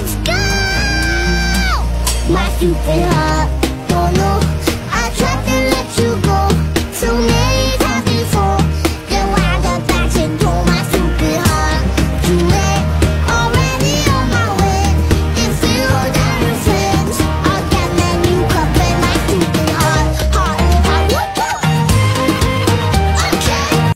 Let's go! My stupid heart.